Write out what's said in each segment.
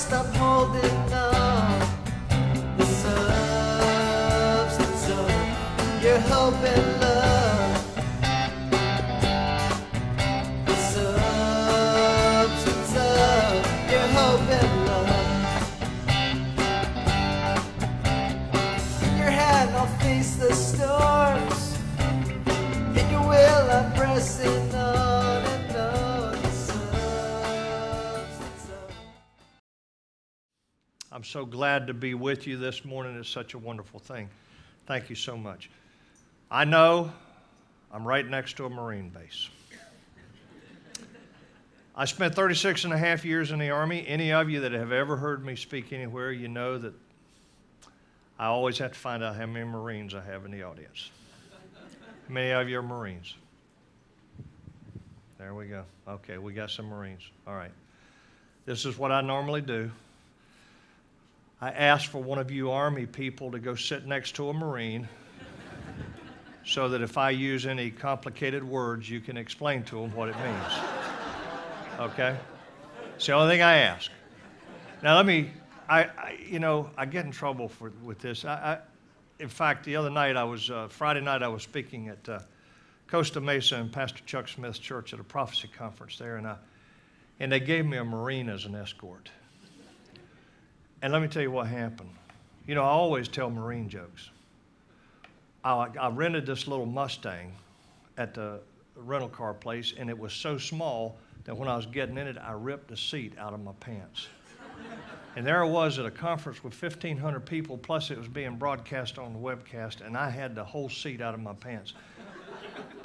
stop holding up the substance of your hope and love, the substance of your hope and love. In your hand I'll face the storms, in your will I'm pressing on. I'm so glad to be with you this morning. It's such a wonderful thing. Thank you so much. I know I'm right next to a Marine base. I spent 36 and a half years in the Army. Any of you that have ever heard me speak anywhere, you know that I always have to find out how many Marines I have in the audience. How many of you are Marines? There we go. Okay, we got some Marines. All right. This is what I normally do. I asked for one of you Army people to go sit next to a Marine so that if I use any complicated words, you can explain to them what it means. Okay? It's the only thing I ask. Now, let me, I get in trouble with this. In fact, the other night, Friday night, I was speaking at Costa Mesa and Pastor Chuck Smith's church at a prophecy conference there, and they gave me a Marine as an escort. And let me tell you what happened. You know, I always tell Marine jokes. I rented this little Mustang at the rental car place, and it was so small that when I was getting in it, I ripped the seat out of my pants. And there I was at a conference with 1,500 people, plus it was being broadcast on the webcast, and I had the whole seat out of my pants.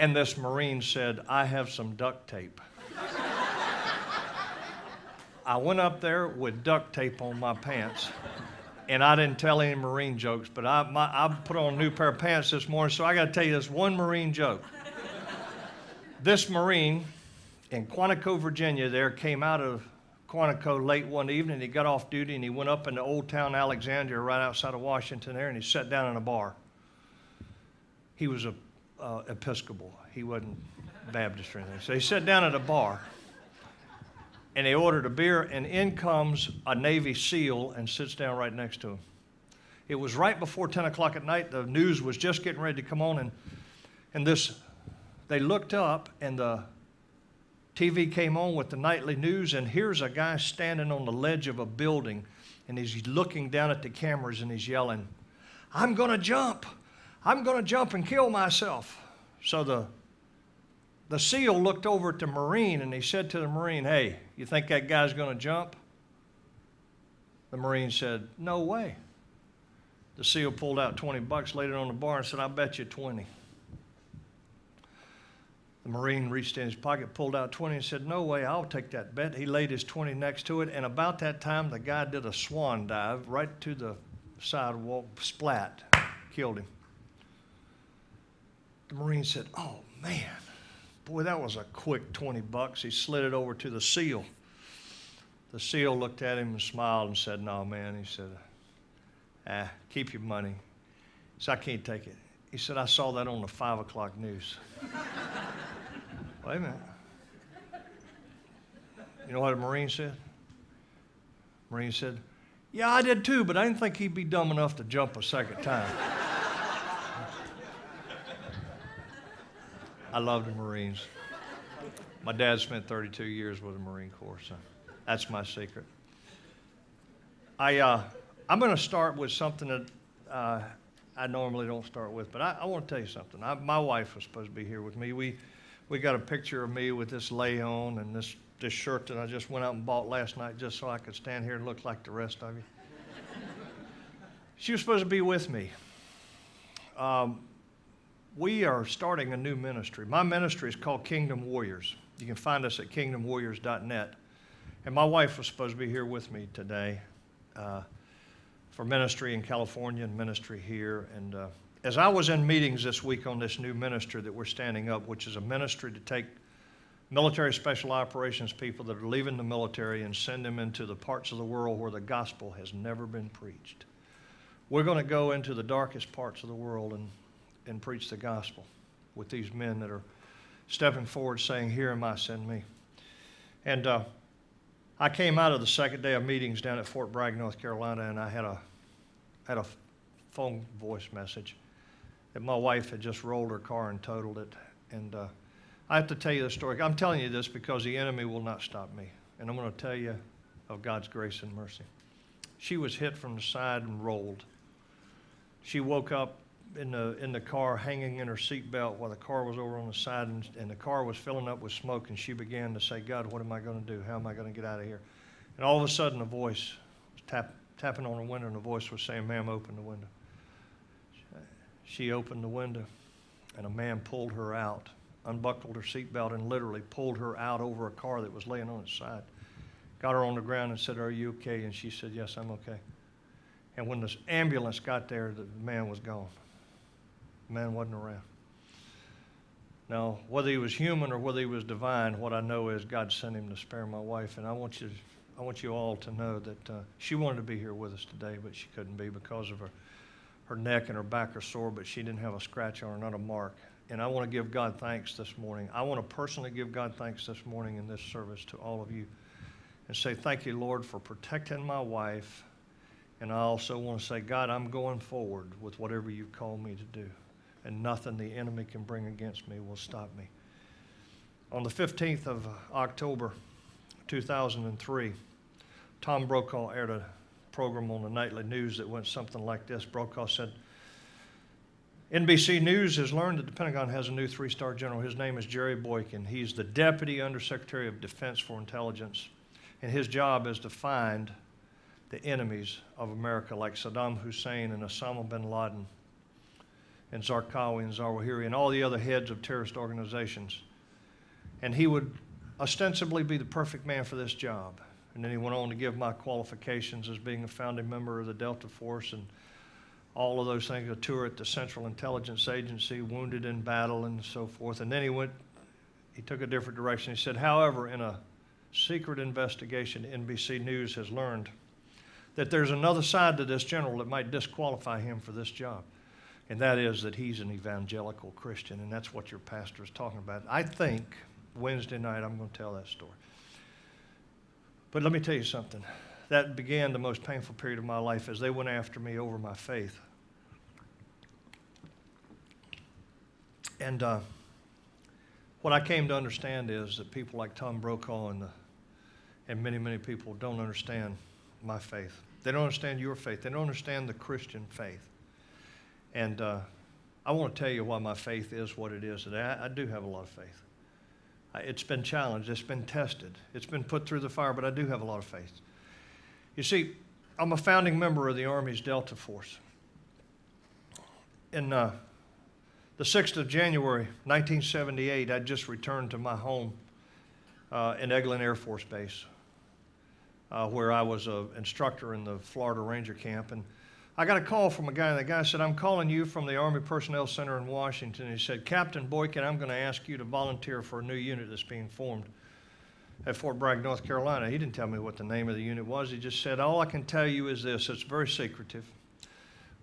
And this Marine said, "I have some duct tape." I went up there with duct tape on my pants, and I didn't tell any Marine jokes, but I put on a new pair of pants this morning, so I got to tell you this one Marine joke. This Marine in Quantico, Virginia there came out of Quantico late one evening. He got off duty, and he went up into Old Town Alexandria right outside of Washington there, and he sat down in a bar. He was an Episcopal. He wasn't Baptist or anything. So he sat down at a bar. And they ordered a beer, and in comes a Navy SEAL and sits down right next to him. It was right before 10 o'clock at night. The news was just getting ready to come on, and they looked up, and the TV came on with the nightly news, and here's a guy standing on the ledge of a building, and he's looking down at the cameras, and he's yelling, "I'm going to jump. I'm going to jump and kill myself." So the SEAL looked over at the Marine, and he said to the Marine, "Hey, you think that guy's going to jump?" The Marine said, "No way." The SEAL pulled out $20, laid it on the bar, and said, "I bet you 20." The Marine reached in his pocket, pulled out 20, and said, "No way, I'll take that bet." He laid his 20 next to it, and about that time, the guy did a swan dive right to the sidewalk, splat, killed him. The Marine said, "Oh, man. Boy, that was a quick $20. He slid it over to the SEAL. The SEAL looked at him and smiled and said, "No, man." He said, "Keep your money." He said, "I can't take it." He said, "I saw that on the 5 o'clock news." Wait a minute. You know what a Marine said? Marine said, "Yeah, I did too, but I didn't think he'd be dumb enough to jump a second time." I love the Marines. My dad spent 32 years with the Marine Corps, so that's my secret. I'm going to start with something that I normally don't start with, but I want to tell you something. My wife was supposed to be here with me. We got a picture of me with this lei on and this shirt that I just went out and bought last night just so I could stand here and look like the rest of you. She was supposed to be with me. We are starting a new ministry. My ministry is called Kingdom Warriors. You can find us at kingdomwarriors.net. And my wife was supposed to be here with me today for ministry in California and ministry here. And as I was in meetings this week on this new ministry that we're standing up, which is a ministry to take military special operations people that are leaving the military and send them into the parts of the world where the gospel has never been preached. We're going to go into the darkest parts of the world and preach the gospel with these men that are stepping forward saying, "Here am I, send me." And I came out of the second day of meetings down at Fort Bragg, North Carolina, and I had a phone voice message that my wife had just rolled her car and totaled it. And I have to tell you the story. I'm telling you this because the enemy will not stop me. And I'm going to tell you of God's grace and mercy. She was hit from the side and rolled. She woke up in the car, hanging in her seatbelt while the car was over on the side, and the car was filling up with smoke, and she began to say, God, what am I going to do? How am I going to get out of here? And all of a sudden, a voice was tapping on the window, and the voice was saying, ma'am, open the window. She opened the window, and a man pulled her out, unbuckled her seatbelt, and literally pulled her out over a car that was laying on its side. Got her on the ground and said, are you okay? And she said, yes, I'm okay. And when the ambulance got there, the man was gone. The man wasn't around. Now, whether he was human or whether he was divine, what I know is God sent him to spare my wife. And I want you all to know that she wanted to be here with us today, but she couldn't be because of her neck and her back are sore, but she didn't have a scratch on her, not a mark. And I want to give God thanks this morning. I want to personally give God thanks this morning in this service to all of you and say, thank you, Lord, for protecting my wife. And I also want to say, God, I'm going forward with whatever you've called me to do. And nothing the enemy can bring against me will stop me. On the 15th of October, 2003, Tom Brokaw aired a program on the nightly news that went something like this. Brokaw said, NBC News has learned that the Pentagon has a new 3-star general. His name is Jerry Boykin. He's the Deputy Undersecretary of Defense for Intelligence, and his job is to find the enemies of America like Saddam Hussein and Osama bin Laden and Zarqawi and Zawahiri and all the other heads of terrorist organizations. And he would ostensibly be the perfect man for this job. And then he went on to give my qualifications as being a founding member of the Delta Force and all of those things, a tour at the Central Intelligence Agency, wounded in battle and so forth. And then he took a different direction. He said, however, in a secret investigation, NBC News has learned that there's another side to this general that might disqualify him for this job. And that is that he's an evangelical Christian, and that's what your pastor is talking about. I think Wednesday night I'm going to tell that story. But let me tell you something. That began the most painful period of my life as they went after me over my faith. And what I came to understand is that people like Tom Brokaw and many, many people don't understand my faith. They don't understand your faith. They don't understand the Christian faith. And I want to tell you why my faith is what it is today. I do have a lot of faith. It's been challenged. It's been tested. It's been put through the fire, but I do have a lot of faith. You see, I'm a founding member of the Army's Delta Force. In the 6th of January, 1978, I just returned to my home in Eglin Air Force Base, where I was an instructor in the Florida Ranger Camp. And I got a call from a guy, and the guy said, I'm calling you from the Army Personnel Center in Washington. He said, Captain Boykin, I'm going to ask you to volunteer for a new unit that's being formed at Fort Bragg, North Carolina. He didn't tell me what the name of the unit was. He just said, all I can tell you is this. It's very secretive.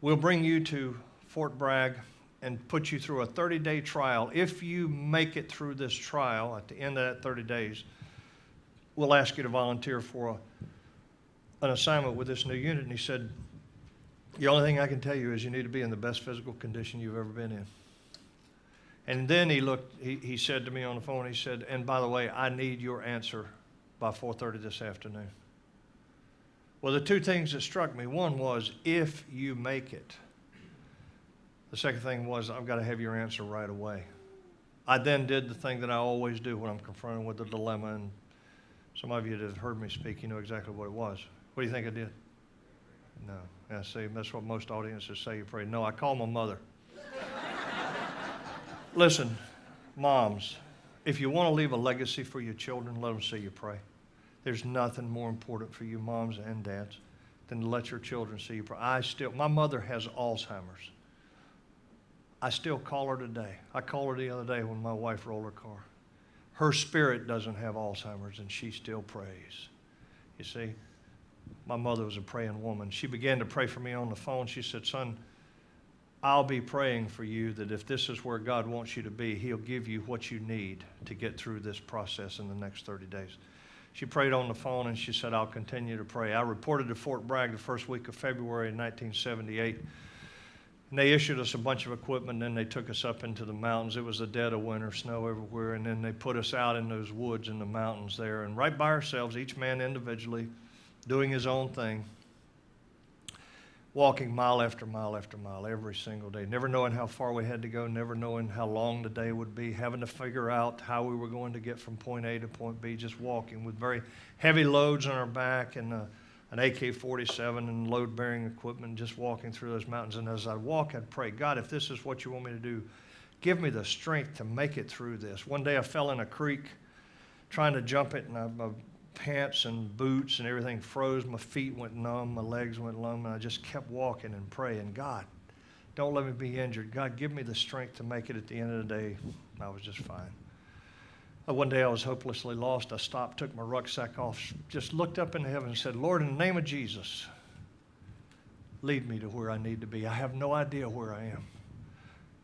We'll bring you to Fort Bragg and put you through a 30-day trial. If you make it through this trial, at the end of that 30 days, we'll ask you to volunteer for an assignment with this new unit. And he said, the only thing I can tell you is you need to be in the best physical condition you've ever been in. And then he said to me on the phone, he said, and by the way, I need your answer by 4:30 this afternoon. Well, the two things that struck me, one was, if you make it. The second thing was, I've got to have your answer right away. I then did the thing that I always do when I'm confronted with a dilemma, and some of you that have heard me speak, you know exactly what it was. What do you think I did? No. I say, that's what most audiences say, you pray. No, I call my mother. Listen, moms, if you want to leave a legacy for your children, let them see you pray. There's nothing more important for you moms and dads than to let your children see you pray. My mother has Alzheimer's. I still call her today. I called her the other day when my wife rolled her car. Her spirit doesn't have Alzheimer's, and she still prays. You see? My mother was a praying woman. She began to pray for me on the phone. She said, son, I'll be praying for you that if this is where God wants you to be, he'll give you what you need to get through this process in the next 30 days. She prayed on the phone, and she said, I'll continue to pray. I reported to Fort Bragg the first week of February in 1978. And they issued us a bunch of equipment, and then they took us up into the mountains. It was the dead of winter, snow everywhere, and then they put us out in those woods in the mountains there, and right by ourselves, each man individually, doing his own thing, walking mile after mile after mile every single day, never knowing how far we had to go, never knowing how long the day would be, having to figure out how we were going to get from point A to point B, just walking with very heavy loads on our back and an AK-47 and load-bearing equipment, just walking through those mountains. And as I walk, I'd pray, God, if this is what you want me to do, give me the strength to make it through this. One day I fell in a creek trying to jump it, and my pants and boots and everything froze. My feet went numb. My legs went numb. And I just kept walking and praying, God, don't let me be injured. God, give me the strength to make it. At the end of the day, I was just fine. One day I was hopelessly lost. I stopped, took my rucksack off, just looked up into heaven and said, Lord, in the name of Jesus, lead me to where I need to be. I have no idea where I am.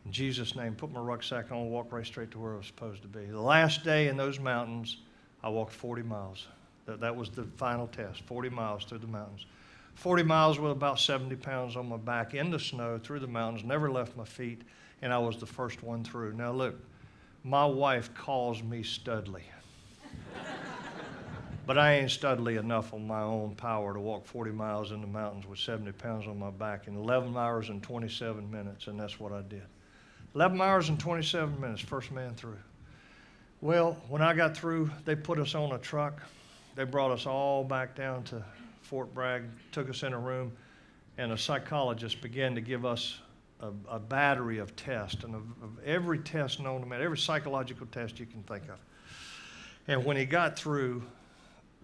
In Jesus' name, put my rucksack on, walked right straight to where I was supposed to be. The last day in those mountains, I walked 40 miles. That was the final test, 40 miles through the mountains. 40 miles with about 70 pounds on my back, in the snow, through the mountains, never left my feet, and I was the first one through. Now look, my wife calls me Studley. But I ain't Studley enough on my own power to walk 40 miles in the mountains with 70 pounds on my back in 11 hours and 27 minutes, and that's what I did. 11 hours and 27 minutes, first man through. Well, when I got through, they put us on a truck. They brought us all back down to Fort Bragg, took us in a room, and a psychologist began to give us a battery of tests, and of every test known to man, every psychological test you can think of. And when he got through,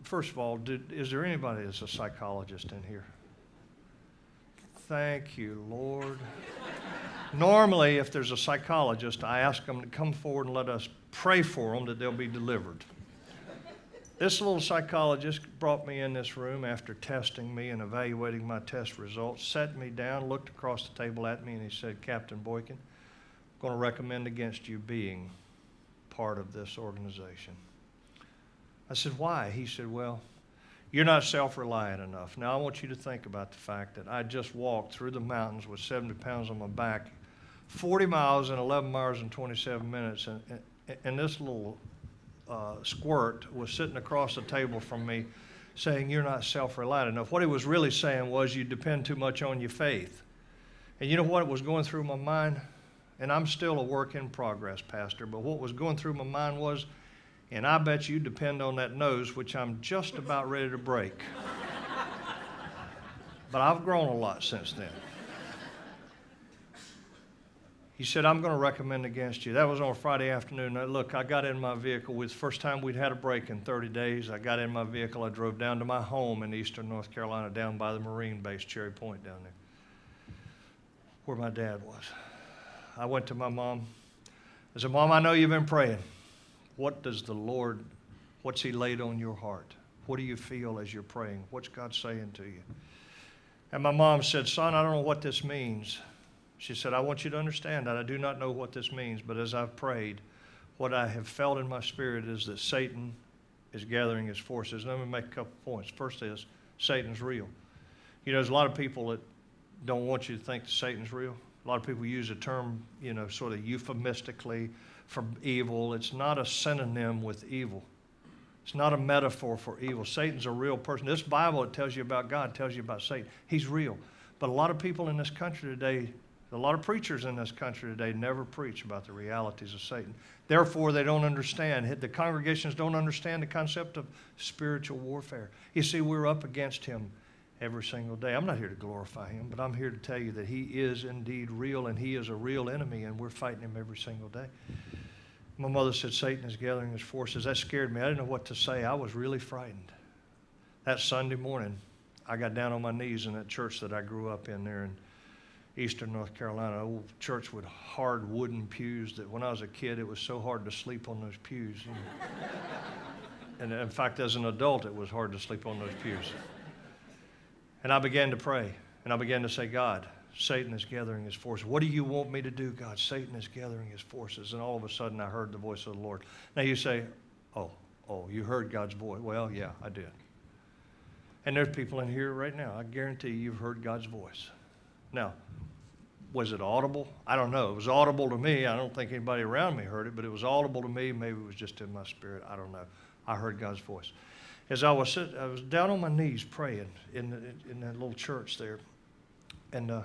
first of all, is there anybody that's a psychologist in here? Thank you, Lord. Normally, if there's a psychologist, I ask them to come forward and let us pray for them that they'll be delivered. This little psychologist brought me in this room after testing me and evaluating my test results, sat me down, looked across the table at me, and he said, Captain Boykin, I'm going to recommend against you being part of this organization. I said, why? He said, well, you're not self-reliant enough. Now, I want you to think about the fact that I just walked through the mountains with 70 pounds on my back, 40 miles in 11 hours and 27 minutes, and this little squirt was sitting across the table from me saying, you're not self-reliant enough. What he was really saying was, you depend too much on your faith. And you know what was going through my mind? And I'm still a work in progress, Pastor, but what was going through my mind was, and I bet you depend on that nose, which I'm just about ready to break. But I've grown a lot since then. He said, I'm going to recommend against you. That was on a Friday afternoon. Now, look, I got in my vehicle. It was the first time we'd had a break in 30 days. I got in my vehicle. I drove down to my home in eastern North Carolina, down by the Marine base, Cherry Point down there, where my dad was. I went to my mom. I said, Mom, I know you've been praying. What does the Lord, what's he laid on your heart? What do you feel as you're praying? What's God saying to you? And my mom said, Son, I don't know what this means. She said, I want you to understand that I do not know what this means, but as I've prayed, what I have felt in my spirit is that Satan is gathering his forces. Let me make a couple points. First is, Satan's real. You know, there's a lot of people that don't want you to think that Satan's real. A lot of people use the term, you know, sort of euphemistically for evil. It's not a synonym with evil. It's not a metaphor for evil. Satan's a real person. This Bible, it tells you about God, it tells you about Satan. He's real. But a lot of people in this country today, a lot of preachers in this country today never preach about the realities of Satan. Therefore, they don't understand. The congregations don't understand the concept of spiritual warfare. You see, we're up against him every single day. I'm not here to glorify him, but I'm here to tell you that he is indeed real, and he is a real enemy, and we're fighting him every single day. My mother said, Satan is gathering his forces. That scared me. I didn't know what to say. I was really frightened. That Sunday morning, I got down on my knees in that church that I grew up in there, and eastern North Carolina, old church with hard wooden pews that when I was a kid, it was so hard to sleep on those pews. You know? And in fact, as an adult, it was hard to sleep on those pews. And I began to pray, and I began to say, God, Satan is gathering his forces. What do you want me to do, God? Satan is gathering his forces. And all of a sudden, I heard the voice of the Lord. Now you say, oh, Oh, you heard God's voice. Well, yeah, I did. And there's people in here right now, I guarantee you've heard God's voice. Now, was it audible? I don't know. It was audible to me. I don't think anybody around me heard it, but it was audible to me. Maybe it was just in my spirit. I don't know. I heard God's voice. As I was down on my knees praying in that little church there, and I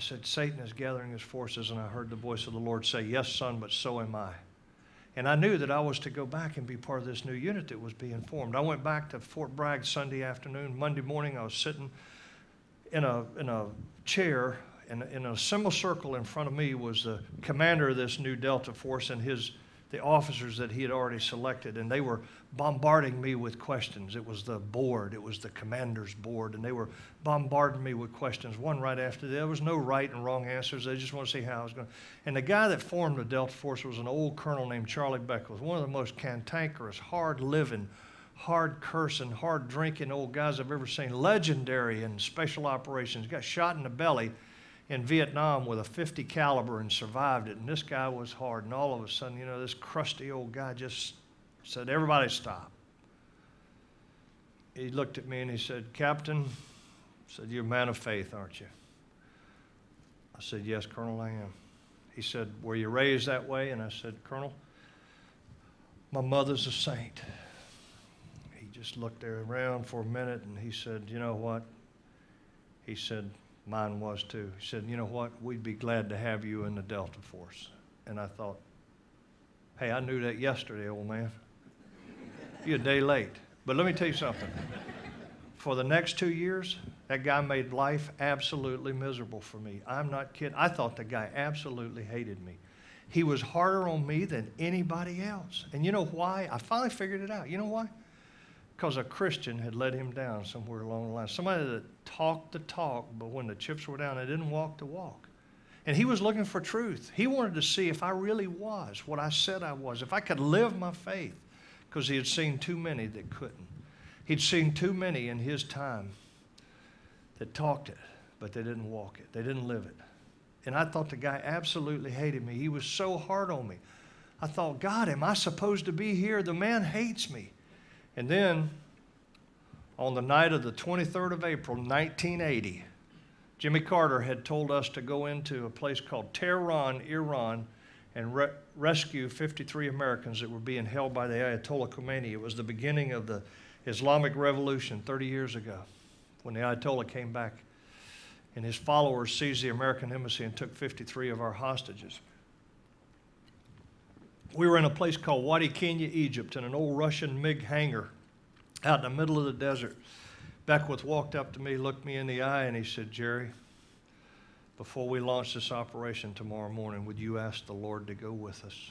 said, Satan is gathering his forces, and I heard the voice of the Lord say, yes, son, but so am I. And I knew that I was to go back and be part of this new unit that was being formed. I went back to Fort Bragg Sunday afternoon. Monday morning, I was sitting in a chair, and in a semicircle in front of me was the commander of this new Delta Force and the officers that he had already selected, and they were bombarding me with questions. It was the board. It was the commander's board, and they were bombarding me with questions, one right after the other. There was no right and wrong answers. They just want to see how I was going. And the guy that formed the Delta Force was an old colonel named Charlie Beckles, one of the most cantankerous, hard-living, hard-cursing, hard-drinking old guys I've ever seen, legendary in special operations. Got shot in the belly in Vietnam with a .50 caliber and survived it, and this guy was hard, and all of a sudden, you know, this crusty old guy just said, everybody stop. He looked at me and he said, Captain, I said, you're a man of faith, aren't you? I said, yes, Colonel, I am. He said, were you raised that way? And I said, Colonel, my mother's a saint. He just looked around for a minute and he said, you know what? He said, mine was too. He said, you know what? We'd be glad to have you in the Delta Force. And I thought, hey, I knew that yesterday, old man. You're a day late. But let me tell you something. For the next 2 years, that guy made life absolutely miserable for me. I'm not kidding. I thought the guy absolutely hated me. He was harder on me than anybody else. And you know why? I finally figured it out. You know why? Because a Christian had let him down somewhere along the line. Somebody that talked the talk, but when the chips were down, they didn't walk the walk. And he was looking for truth. He wanted to see if I really was what I said I was, if I could live my faith, because he had seen too many that couldn't. He'd seen too many in his time that talked it, but they didn't walk it. They didn't live it. And I thought the guy absolutely hated me. He was so hard on me. I thought, God, am I supposed to be here? The man hates me. And then, on the night of the 23rd of April, 1980, Jimmy Carter had told us to go into a place called Tehran, Iran, and rescue 53 Americans that were being held by the Ayatollah Khomeini. It was the beginning of the Islamic Revolution 30 years ago, when the Ayatollah came back and his followers seized the American embassy and took 53 of our hostages. We were in a place called Wadi Kenya, Egypt, in an old Russian MiG hangar out in the middle of the desert. Beckwith walked up to me, looked me in the eye, and he said, Jerry, before we launch this operation tomorrow morning, would you ask the Lord to go with us?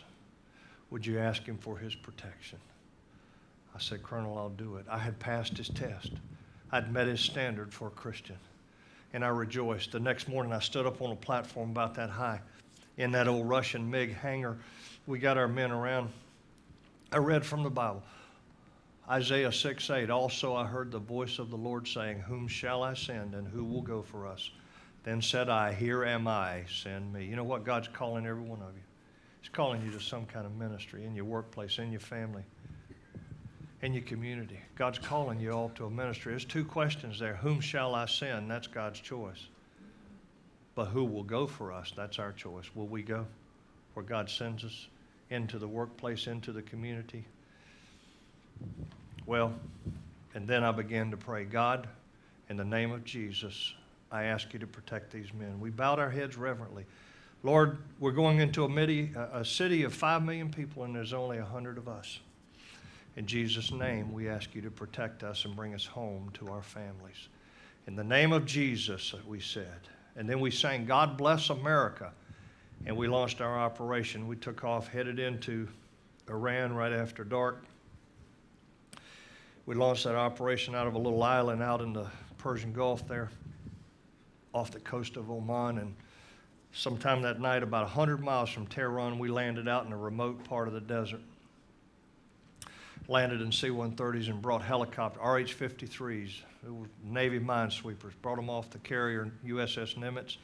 Would you ask him for his protection? I said, Colonel, I'll do it. I had passed his test. I'd met his standard for a Christian, and I rejoiced. The next morning, I stood up on a platform about that high in that old Russian MiG hangar. We got our men around. I read from the Bible, Isaiah 6:8. Also I heard the voice of the Lord saying, whom shall I send and who will go for us? Then said I, here am I, send me. You know what? God's calling every one of you. He's calling you to some kind of ministry in your workplace, in your family, in your community. God's calling you all to a ministry. There's two questions there. Whom shall I send? That's God's choice. But who will go for us? That's our choice. Will we go where God sends us? Into the workplace, into the community. Well, and then I began to pray, God, in the name of Jesus, I ask you to protect these men. We bowed our heads reverently. Lord, we're going into a city of 5 million people, and there's only 100 of us. In Jesus' name, we ask you to protect us and bring us home to our families. In the name of Jesus, we said. And then we sang, God Bless America. And we launched our operation. We took off, headed into Iran right after dark. We launched that operation out of a little island out in the Persian Gulf there, off the coast of Oman. And sometime that night, about 100 miles from Tehran, we landed out in a remote part of the desert. Landed in C-130s and brought helicopters, RH-53s, Navy minesweepers, brought them off the carrier USS Nimitz.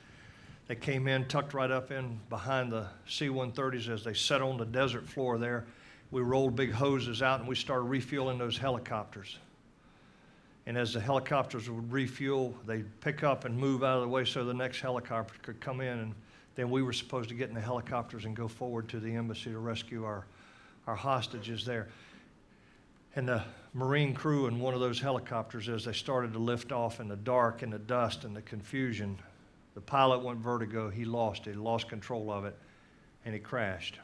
They came in, tucked right up in behind the C-130s as they sat on the desert floor there, we rolled big hoses out and we started refueling those helicopters. And as the helicopters would refuel, they'd pick up and move out of the way so the next helicopter could come in. And then we were supposed to get in the helicopters and go forward to the embassy to rescue our hostages there. And the Marine crew in one of those helicopters, as they started to lift off in the dark and the dust and the confusion, the pilot went vertigo. He lost control of it, and he crashed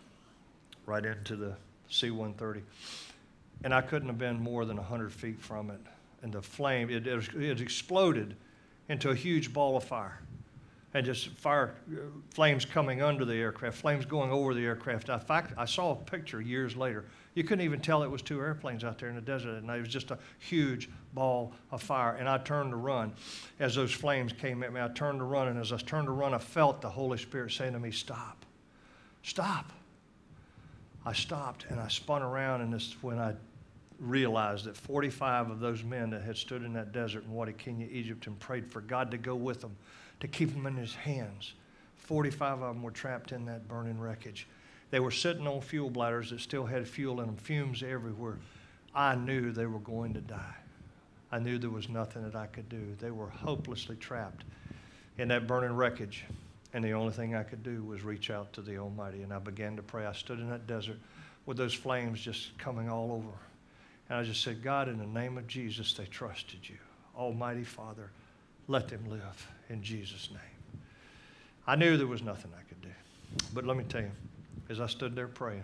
right into the C-130. And I couldn't have been more than 100 feet from it. And the flame, it exploded into a huge ball of fire. And just fire, flames coming under the aircraft, flames going over the aircraft. In fact, I saw a picture years later. You couldn't even tell it was two airplanes out there in the desert, and it was just a huge ball of fire. And I turned to run. As those flames came at me, I turned to run, and as I turned to run, I felt the Holy Spirit saying to me, stop, stop. I stopped, and I spun around, and this when I realized that 45 of those men that had stood in that desert in Wadi Kenya, Egypt, and prayed for God to go with them, to keep them in his hands. 45 of them were trapped in that burning wreckage. They were sitting on fuel bladders that still had fuel in them, fumes everywhere. I knew they were going to die. I knew there was nothing that I could do. They were hopelessly trapped in that burning wreckage. And the only thing I could do was reach out to the Almighty. And I began to pray. I stood in that desert with those flames just coming all over. And I just said, God, in the name of Jesus, they trusted you. Almighty Father, let them live in Jesus' name. I knew there was nothing I could do. But let me tell you, as I stood there praying,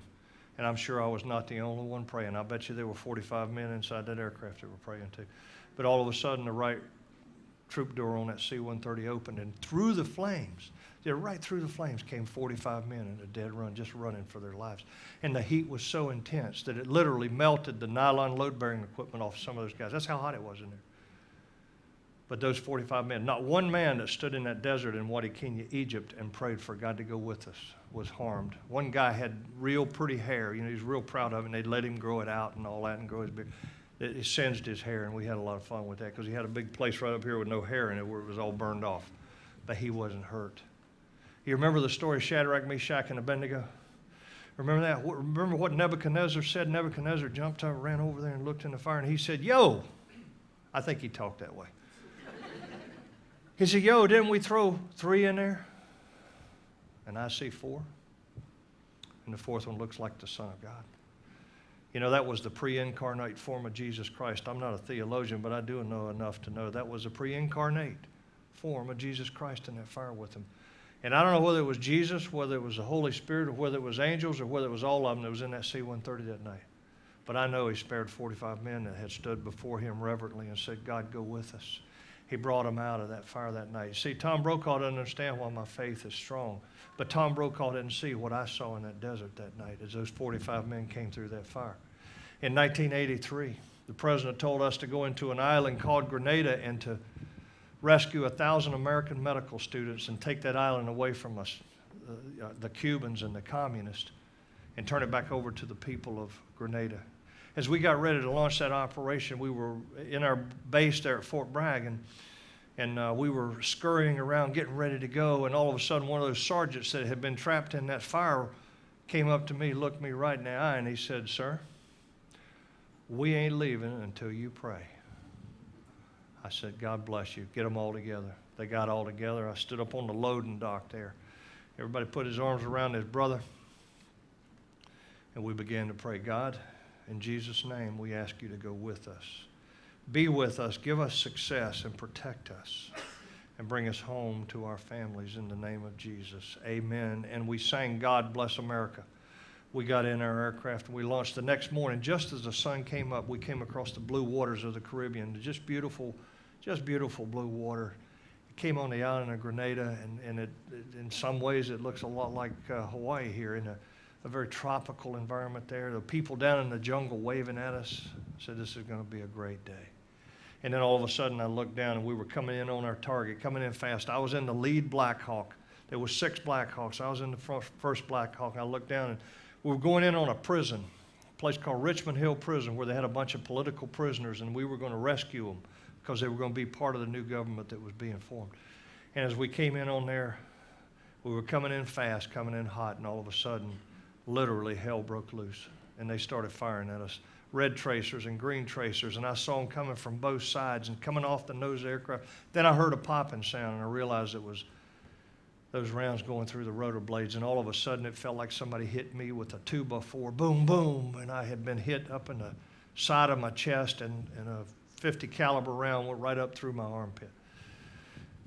and I'm sure I was not the only one praying. I bet you there were 45 men inside that aircraft that were praying too. But all of a sudden, the right troop door on that C-130 opened, and through the flames, right through the flames came 45 men in a dead run, just running for their lives. And the heat was so intense that it literally melted the nylon load-bearing equipment off some of those guys. That's how hot it was in there. But those 45 men, not one man that stood in that desert in Wadi Kenya, Egypt, and prayed for God to go with us was harmed. One guy had real pretty hair. You know, he was real proud of it, and they'd let him grow it out and all that and grow his beard. It singed his hair, and we had a lot of fun with that because he had a big place right up here with no hair in it where it was all burned off. But he wasn't hurt. You remember the story of Shadrach, Meshach, and Abednego? Remember that? Remember what Nebuchadnezzar said? Nebuchadnezzar jumped up, ran over there, and looked in the fire, and he said, yo! I think he talked that way. He said, yo, didn't we throw 3 in there? And I see 4. And the fourth one looks like the Son of God. You know, that was the pre-incarnate form of Jesus Christ. I'm not a theologian, but I do know enough to know that was the pre-incarnate form of Jesus Christ in that fire with him. And I don't know whether it was Jesus, whether it was the Holy Spirit, or whether it was angels, or whether it was all of them that was in that C-130 that night. But I know he spared 45 men that had stood before him reverently and said, God, go with us. He brought them out of that fire that night. See, Tom Brokaw doesn't understand why my faith is strong. But Tom Brokaw didn't see what I saw in that desert that night as those 45 men came through that fire. In 1983, the president told us to go into an island called Grenada and to rescue 1,000 American medical students and take that island away from us, the Cubans and the communists, and turn it back over to the people of Grenada. As we got ready to launch that operation, we were in our base there at Fort Bragg, and we were scurrying around getting ready to go, and all of a sudden one of those sergeants that had been trapped in that fire came up to me, looked me right in the eye, and he said, sir, we ain't leaving until you pray. I said, God bless you. Get them all together. They got all together. I stood up on the loading dock there. Everybody put his arms around his brother, and we began to pray, God, in Jesus' name, we ask you to go with us. Be with us. Give us success and protect us and bring us home to our families in the name of Jesus. Amen. And we sang God Bless America. We got in our aircraft and we launched. The next morning, just as the sun came up, we came across the blue waters of the Caribbean. Just beautiful blue water. It came on the island of Grenada, and in some ways it looks a lot like Hawaii here in a very tropical environment there. The people down in the jungle waving at us. I said, this is going to be a great day. And then all of a sudden I looked down and we were coming in on our target, coming in fast. I was in the lead Black Hawk. There were 6 Black Hawks. I was in the first Black Hawk. I looked down and we were going in on a prison, a place called Richmond Hill Prison, where they had a bunch of political prisoners, and we were going to rescue them because they were going to be part of the new government that was being formed. And as we came in on there, we were coming in fast, coming in hot, and all of a sudden, literally hell broke loose. and they started firing at us. Red tracers and green tracers, and I saw them coming from both sides and coming off the nose of the aircraft. Then I heard a popping sound, and I realized it was those rounds going through the rotor blades, and all of a sudden it felt like somebody hit me with a 2x4, boom, boom, and I had been hit up in the side of my chest, and a 50 caliber round went right up through my armpit.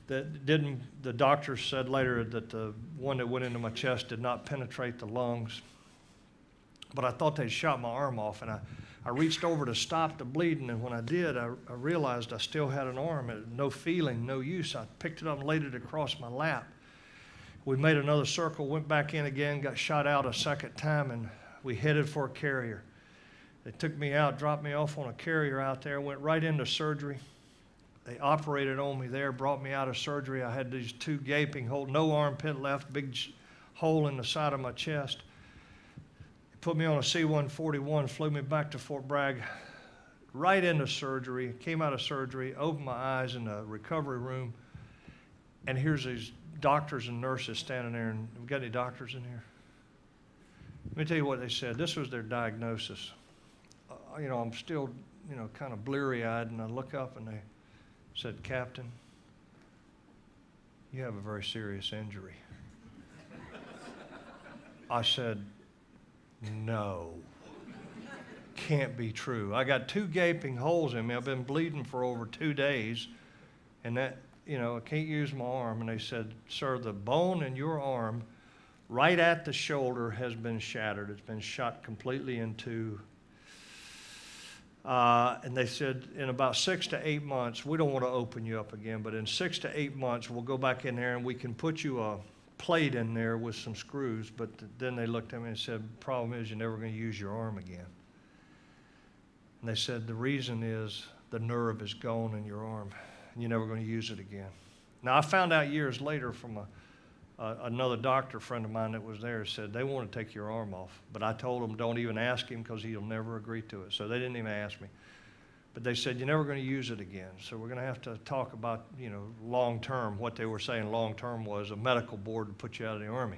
That didn't, the doctor said later that the one that went into my chest did not penetrate the lungs, but I thought they'd shot my arm off, and I reached over to stop the bleeding, and when I did, I realized I still had an arm, and no feeling, no use. I picked it up and laid it across my lap. We made another circle, went back in again, got shot out a second time, and we headed for a carrier. They took me out, dropped me off on a carrier out there, went right into surgery. They operated on me there, brought me out of surgery. I had these two gaping holes, no armpit left, big hole in the side of my chest. They put me on a C-141, flew me back to Fort Bragg, right into surgery, came out of surgery, opened my eyes in the recovery room, and here's these doctors and nurses standing there, and we got any doctors in here? Let me tell you what they said. This was their diagnosis. You know, I'm still, you know, kind of bleary-eyed, and I look up, and they said, "Captain, you have a very serious injury." I said, "No, can't be true. I got two gaping holes in me. I've been bleeding for over 2 days, and that, you know, I can't use my arm." And they said, "Sir, the bone in your arm, right at the shoulder, has been shattered. It's been shot completely in two." And they said, in about 6 to 8 months, we don't want to open you up again, but in 6 to 8 months, we'll go back in there and we can put you a plate in there with some screws. But then they looked at me and said, "The problem is you're never going to use your arm again." And they said, "The reason is the nerve is gone in your arm, and you're never going to use it again." Now, I found out years later from another doctor friend of mine that was there, said they want to take your arm off, but I told them don't even ask him because he'll never agree to it. So they didn't even ask me. But they said you're never going to use it again. So we're going to have to talk about, you know, long term. What they were saying long term was a medical board to put you out of the Army.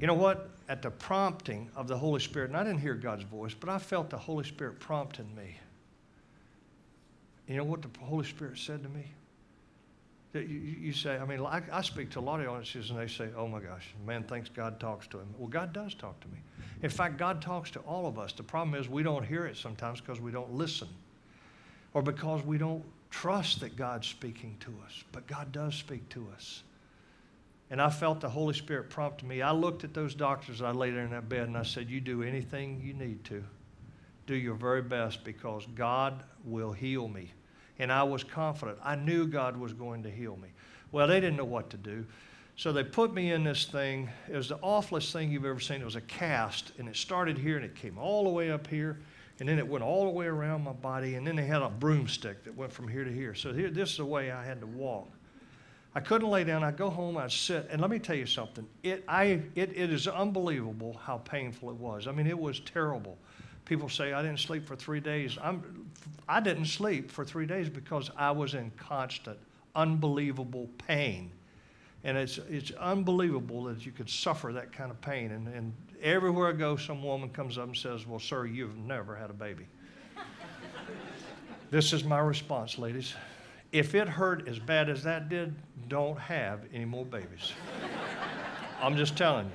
You know what? At the prompting of the Holy Spirit, and I didn't hear God's voice, but I felt the Holy Spirit prompting me. You know what the Holy Spirit said to me? You say, I mean, I speak to a lot of audiences, and they say, "Oh, my gosh, man thinks God talks to him." Well, God does talk to me. In fact, God talks to all of us. The problem is we don't hear it sometimes because we don't listen or because we don't trust that God's speaking to us. But God does speak to us. And I felt the Holy Spirit prompt me. I looked at those doctors. I lay there in that bed, and I said, "You do anything you need to. Do your very best because God will heal me." And I was confident. I knew God was going to heal me. Well, they didn't know what to do. So they put me in this thing. It was the awfulest thing you've ever seen. It was a cast, and it started here, and it came all the way up here, and then it went all the way around my body, and then they had a broomstick that went from here to here. So here, this is the way I had to walk. I couldn't lay down. I'd go home. I'd sit. And let me tell you something. It is unbelievable how painful it was. I mean, it was terrible. People say, "I didn't sleep for 3 days." I didn't sleep for 3 days because I was in constant, unbelievable pain. And it's unbelievable that you could suffer that kind of pain. And everywhere I go, some woman comes up and says, "Well, sir, you've never had a baby." This is my response, ladies. If it hurt as bad as that did, don't have any more babies. I'm just telling you.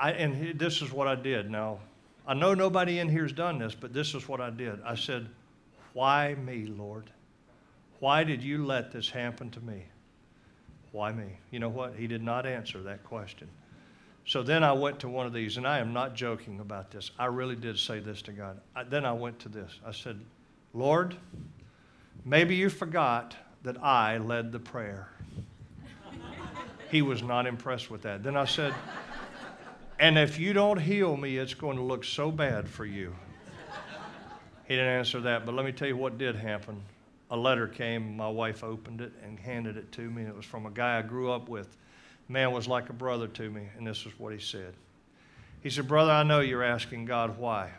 And this is what I did. Now, I know nobody in here has done this, but this is what I did. I said, "Why me, Lord? Why did you let this happen to me? Why me?" You know what? He did not answer that question. So then I went to one of these, and I am not joking about this. I really did say this to God. Then I went to this. I said, "Lord, maybe you forgot that I led the prayer." He was not impressed with that. Then I said, "And if you don't heal me, it's going to look so bad for you." He didn't answer that, but let me tell you what did happen. A letter came, my wife opened it and handed it to me. It was from a guy I grew up with. The man was like a brother to me, and this is what he said. He said, "Brother, I know you're asking God why."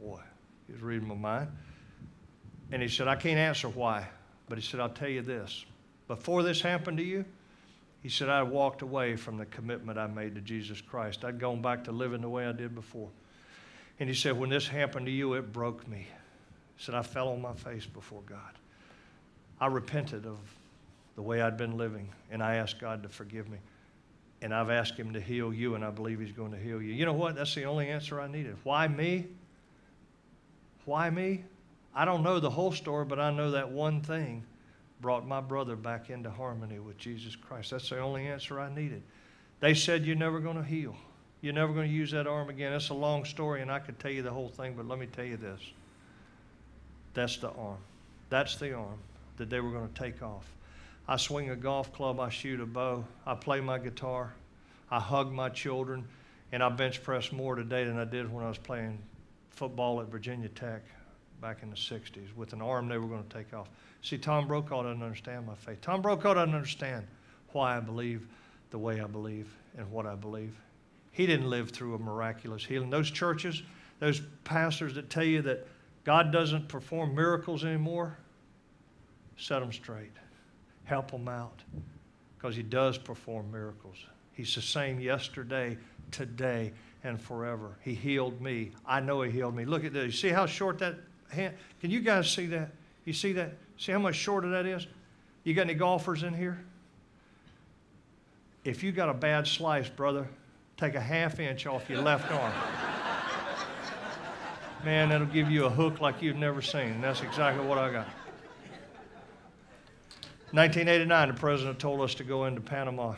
Whew, boy, he was reading my mind. And he said, "I can't answer why, but," he said, "I'll tell you this. Before this happened to you, He said, I walked away from the commitment I made to Jesus Christ. I'd gone back to living the way I did before. And he said, when this happened to you, it broke me. He said, I fell on my face before God. I repented of the way I'd been living, and I asked God to forgive me. And I've asked him to heal you, and I believe he's going to heal you. You know what? That's the only answer I needed. Why me? Why me? I don't know the whole story, but I know that one thing brought my brother back into harmony with Jesus Christ. That's the only answer I needed. They said, you're never going to heal. You're never going to use that arm again. It's a long story, and I could tell you the whole thing, but let me tell you this. That's the arm. That's the arm that they were going to take off. I swing a golf club, I shoot a bow, I play my guitar, I hug my children, and I bench press more today than I did when I was playing football at Virginia Tech back in the 60s with an arm they were going to take off. See, Tom Brokaw doesn't understand my faith. Tom Brokaw doesn't understand why I believe the way I believe and what I believe. He didn't live through a miraculous healing. Those churches, those pastors that tell you that God doesn't perform miracles anymore, set them straight. Help them out, because he does perform miracles. He's the same yesterday, today, and forever. He healed me. I know he healed me. Look at this. You see how short that hand? Can you guys see that? You see that? See how much shorter that is? You got any golfers in here? If you got a bad slice, brother, take a ½ inch off your left arm. Man, that'll give you a hook like you've never seen. That's exactly what I got. 1989, the president told us to go into Panama.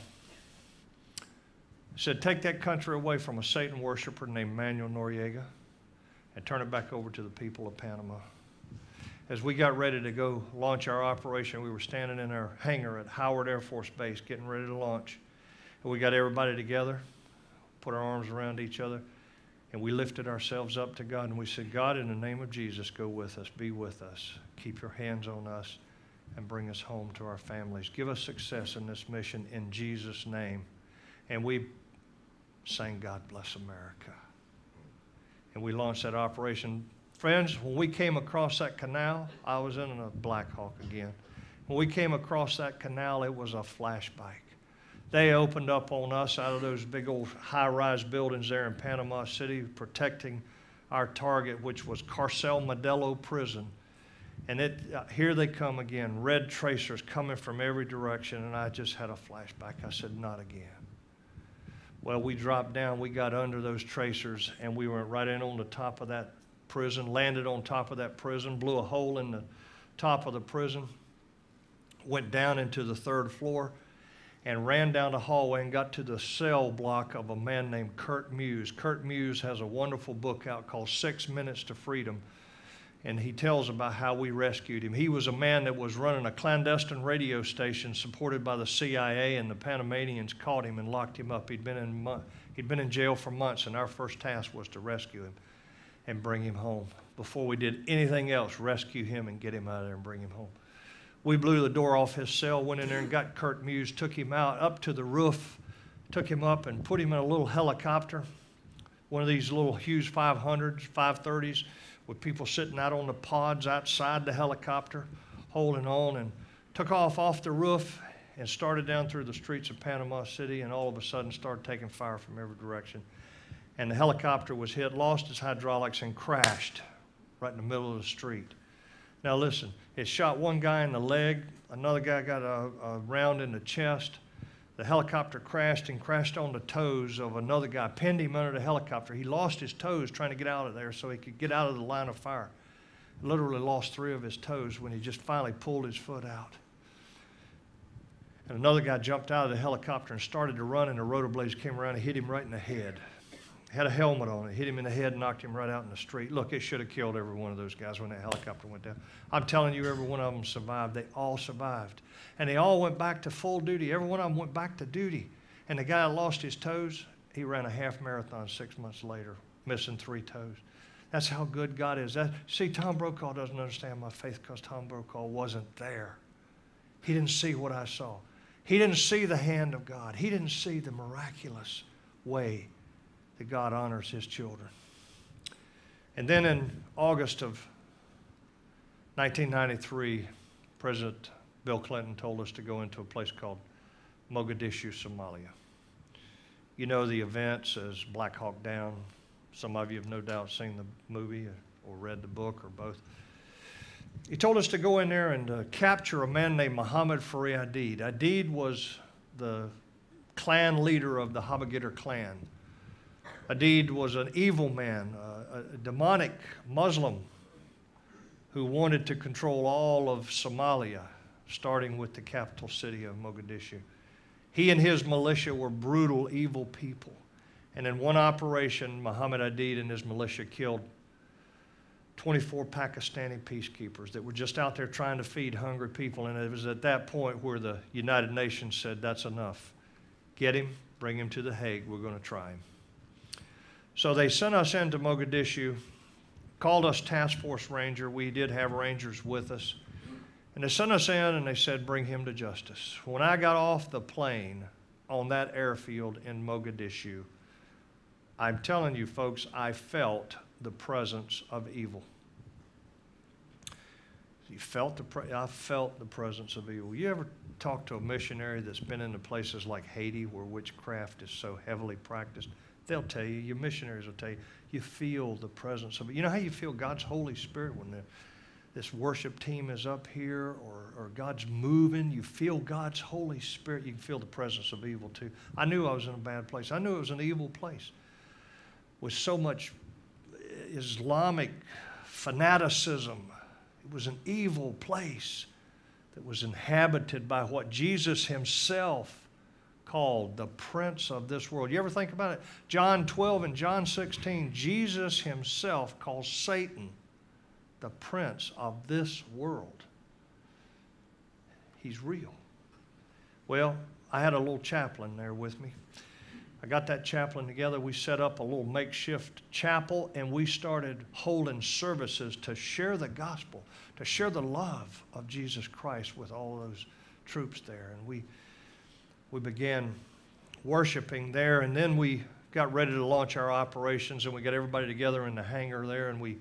He said, take that country away from a Satan worshiper named Manuel Noriega and turn it back over to the people of Panama. As we got ready to go launch our operation, we were standing in our hangar at Howard Air Force Base getting ready to launch. And we got everybody together, put our arms around each other, and we lifted ourselves up to God. And we said, God, in the name of Jesus, go with us, be with us, keep your hands on us, and bring us home to our families. Give us success in this mission in Jesus' name. And we sang God Bless America. And we launched that operation. Friends, when we came across that canal, I was in a Black Hawk again. When we came across that canal, it was a flashback. They opened up on us out of those big old high-rise buildings there in Panama City, protecting our target, which was Carcel Modelo Prison. And here they come again, red tracers coming from every direction, and I just had a flashback. I said, not again. Well, we dropped down, we got under those tracers, and we went right in on the top of that prison, landed on top of that prison, blew a hole in the top of the prison, went down into the 3rd floor, and ran down the hallway and got to the cell block of a man named Kurt Muse. Kurt Muse has a wonderful book out called 6 Minutes to Freedom. And he tells about how we rescued him. He was a man that was running a clandestine radio station supported by the CIA, and the Panamanians caught him and locked him up. He'd been in jail for months, and our first task was to rescue him and bring him home. Before we did anything else, rescue him and get him out of there and bring him home. We blew the door off his cell, went in there and got Kurt Muse, took him out up to the roof, took him up and put him in a little helicopter, one of these little Hughes 500s, 530s, with people sitting out on the pods outside the helicopter, holding on, and took off the roof and started down through the streets of Panama City, and all of a sudden started taking fire from every direction. And the helicopter was hit, lost its hydraulics, and crashed right in the middle of the street. Now listen, it shot one guy in the leg, another guy got a round in the chest. The helicopter crashed and crashed on the toes of another guy, pinned him under the helicopter. He lost his toes trying to get out of there so he could get out of the line of fire. Literally lost 3 of his toes when he just finally pulled his foot out. And another guy jumped out of the helicopter and started to run, and the rotor blades came around and hit him right in the head. He had a helmet on. It hit him in the head and knocked him right out in the street. Look, it should have killed every one of those guys when that helicopter went down. I'm telling you, every one of them survived. They all survived. And they all went back to full duty. Every one of them went back to duty. And the guy that lost his toes, he ran a half marathon 6 months later, missing 3 toes. That's how good God is. See, Tom Brokaw doesn't understand my faith because Tom Brokaw wasn't there. He didn't see what I saw. He didn't see the hand of God. He didn't see the miraculous way that God honors his children. And then in August of 1993, President Bill Clinton told us to go into a place called Mogadishu, Somalia. You know the events as Black Hawk Down. Some of you have no doubt seen the movie or read the book or both. He told us to go in there and capture a man named Mohamed Farrah Aidid. Aidid was the clan leader of the Habar Gidir clan. Aidid was an evil man, a demonic Muslim who wanted to control all of Somalia, starting with the capital city of Mogadishu. He and his militia were brutal, evil people. And in one operation, Mohamed Aidid and his militia killed 24 Pakistani peacekeepers that were just out there trying to feed hungry people. And it was at that point where the United Nations said, that's enough. Get him, bring him to The Hague, we're going to try him. So they sent us into Mogadishu, called us Task Force Ranger. We did have Rangers with us. And they sent us in and they said, bring him to justice. When I got off the plane on that airfield in Mogadishu, I'm telling you folks, I felt the presence of evil. I felt the presence of evil. You ever talk to a missionary that's been into places like Haiti where witchcraft is so heavily practiced? They'll tell you, your missionaries will tell you, you feel the presence of it. You know how you feel God's Holy Spirit when this worship team is up here or God's moving? You feel God's Holy Spirit. You can feel the presence of evil too. I knew I was in a bad place. I knew it was an evil place with so much Islamic fanaticism. It was an evil place that was inhabited by what Jesus himself called the prince of this world. You ever think about it? John 12 and John 16, Jesus himself calls Satan the prince of this world. He's real. Well, I had a little chaplain there with me. I got that chaplain together. We set up a little makeshift chapel, and we started holding services to share the gospel, to share the love of Jesus Christ with all those troops there. And we began worshiping there, and then we got ready to launch our operations, and we got everybody together in the hangar there, and we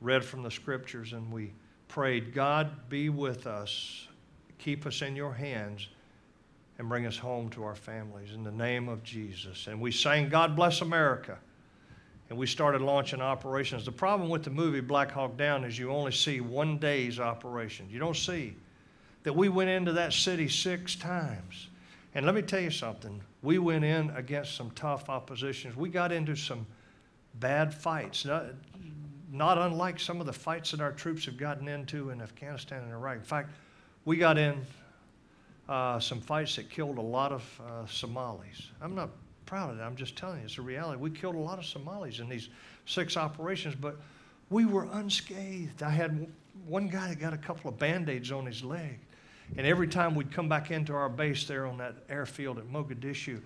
read from the scriptures, and we prayed, God, be with us, keep us in your hands, and bring us home to our families in the name of Jesus. And we sang, God Bless America, and we started launching operations. The problem with the movie Black Hawk Down is you only see one day's operations. You don't see that we went into that city 6 times. And let me tell you something. We went in against some tough oppositions. We got into some bad fights, not unlike some of the fights that our troops have gotten into in Afghanistan and Iraq. In fact, we got in some fights that killed a lot of Somalis. I'm not proud of that. I'm just telling you, it's a reality. We killed a lot of Somalis in these 6 operations, but we were unscathed. I had one guy that got a couple of Band-Aids on his leg. And every time we'd come back into our base there on that airfield at Mogadishu,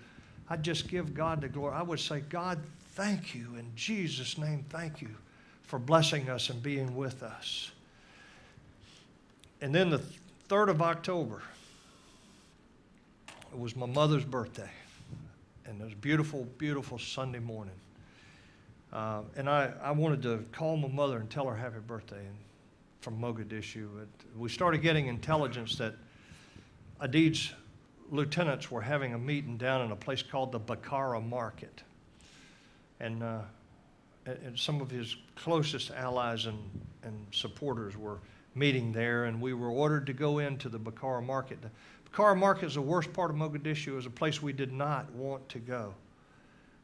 I'd just give God the glory. I would say, God, thank you. In Jesus' name, thank you for blessing us and being with us. And then the 3rd of October, it was my mother's birthday. And it was a beautiful, beautiful Sunday morning. And I wanted to call my mother and tell her happy birthday from Mogadishu. We started getting intelligence that Aidid's lieutenants were having a meeting down in a place called the Bakara Market. And some of his closest allies and supporters were meeting there, and we were ordered to go into the Bakara Market. The Bakara Market is the worst part of Mogadishu. It was a place we did not want to go.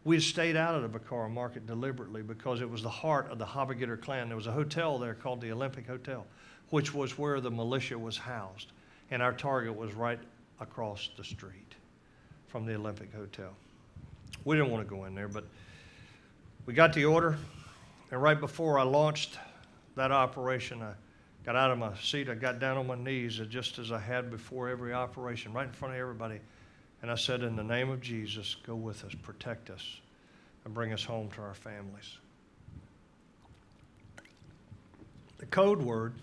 We had stayed out of the Bakara Market deliberately because it was the heart of the Habar Gidir clan. There was a hotel there called the Olympic Hotel, which was where the militia was housed. And our target was right across the street from the Olympic Hotel. We didn't want to go in there, but we got the order. And right before I launched that operation, I got out of my seat. I got down on my knees just as I had before every operation, right in front of everybody. And I said, in the name of Jesus, go with us, protect us, and bring us home to our families. The code word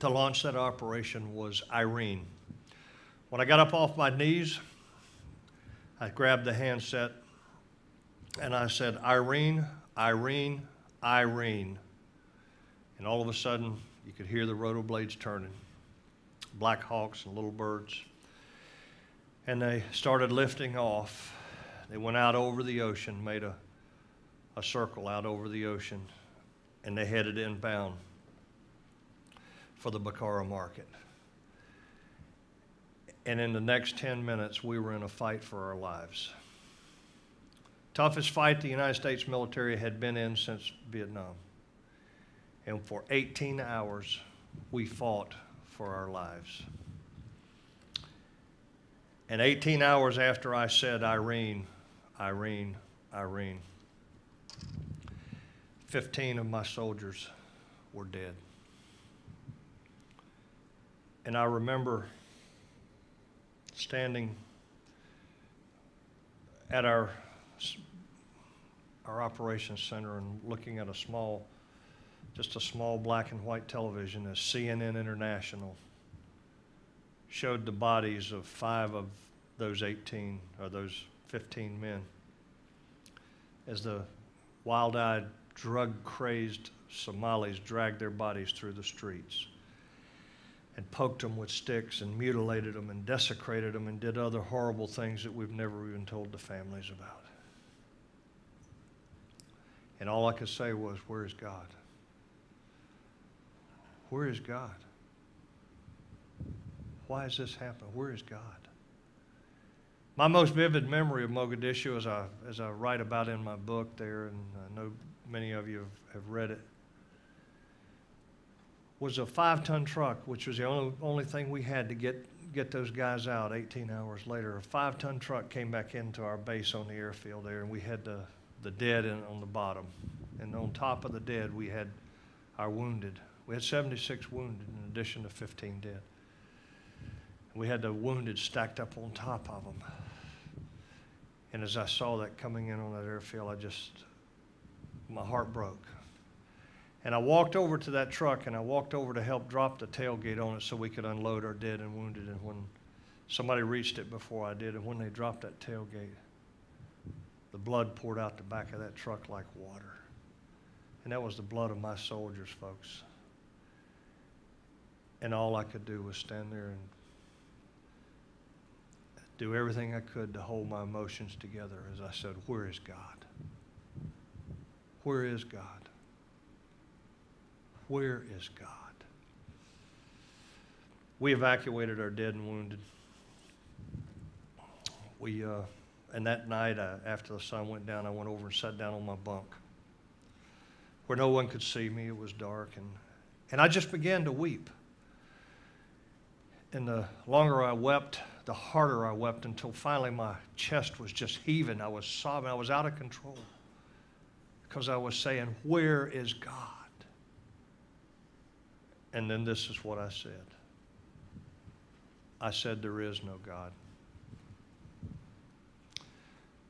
to launch that operation was Irene. When I got up off my knees, I grabbed the handset, and I said, Irene, Irene, Irene. And all of a sudden, you could hear the rotor blades turning, Black Hawks and little birds. and they started lifting off. They went out over the ocean, made a circle out over the ocean, and they headed inbound for the Bakara Market. And in the next 10 minutes, we were in a fight for our lives. Toughest fight the United States military had been in since Vietnam. And for 18 hours, we fought for our lives. And 18 hours after I said, Irene, Irene, Irene, 15 of my soldiers were dead. And I remember standing at our operations center and looking at a small black and white television as CNN International showed the bodies of 5 of those 18 or those 15 men as the wild-eyed, drug-crazed Somalis dragged their bodies through the streets and poked them with sticks and mutilated them and desecrated them and did other horrible things that we've never even told the families about. And all I could say was, where is God? Where is God? Why is this happening? Where is God? My most vivid memory of Mogadishu, as I write about in my book there, and I know many of you have read it, was a 5-ton truck, which was the only thing we had to get those guys out 18 hours later. A 5-ton truck came back into our base on the airfield there, and we had the dead on the bottom. And on top of the dead, we had our wounded. We had 76 wounded in addition to 15 dead. We had the wounded stacked up on top of them. And as I saw that coming in on that airfield, my heart broke. And I walked over to that truck, and I walked over to help drop the tailgate on it so we could unload our dead and wounded. And when somebody reached it before I did, and when they dropped that tailgate, the blood poured out the back of that truck like water. And that was the blood of my soldiers, folks. And all I could do was stand there and do everything I could to hold my emotions together as I said, where is God? Where is God? Where is God? We evacuated our dead and wounded. And that night, after the sun went down, I went over and sat down on my bunk where no one could see me. It was dark, and I just began to weep. And the longer I wept, the harder I wept, until finally my chest was just heaving. I was sobbing. I was out of control because I was saying, where is God? And then this is what I said. I said, there is no God.